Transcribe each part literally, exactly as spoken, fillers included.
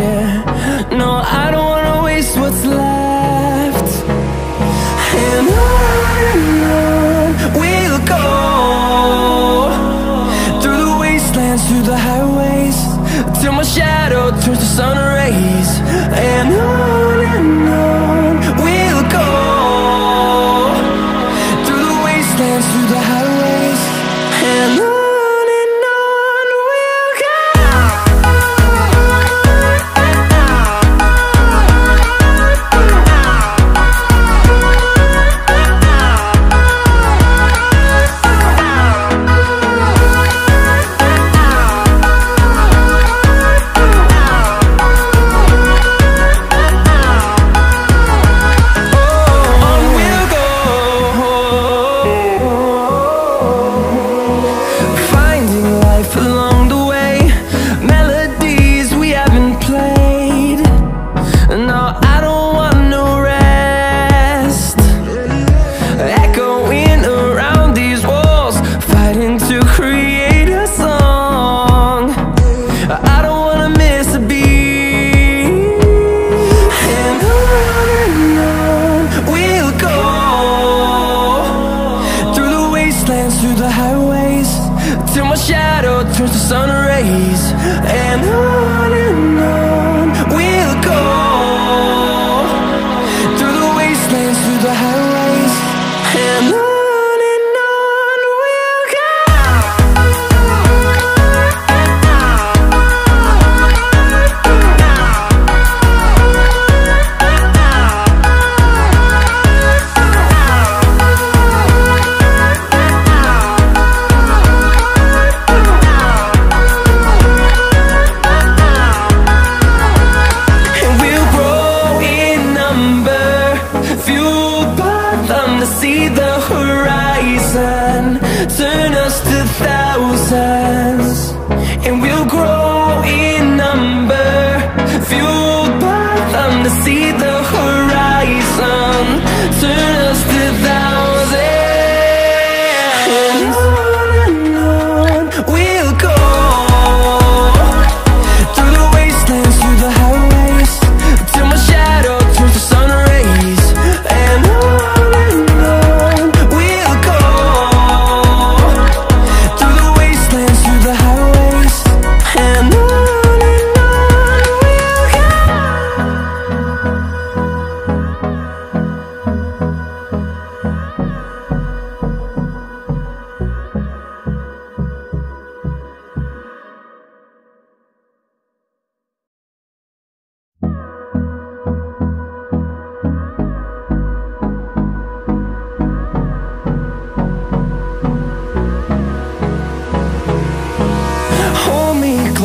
Yeah, no, I don't wanna waste what's left. And on we'll go, through the wastelands, through the highways, till my shadow turns to sun rays. And on and on we'll go, through the wastelands, through the highways, and on. Through the highways, till my shadow turns to sun rays. And on and on we'll go, through the wastelands, through the highways, and on. See the horizon, turn us to thousands, and we'll grow in number, fueled by them to see the horizon, turn us to thousands. And on and on we'll go, through the wastelands, through the highways, till my shadow turns to sun rays. And on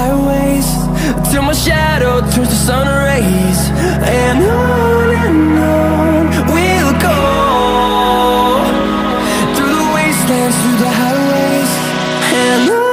highways, till my shadow turns to sun rays. And on and on we'll go, through the wastelands, through the highways, and on. Oh,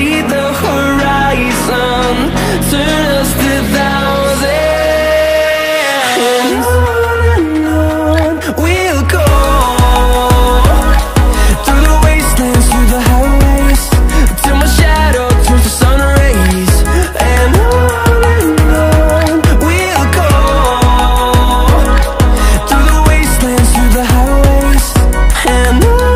see the horizon, turn us to thousands. On and on we'll go, through the wastelands, through the highways, till my shadow turns to sun rays. And on and on we'll go, through the wastelands, through the highways, and on.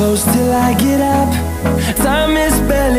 Close till I get up. Time is better.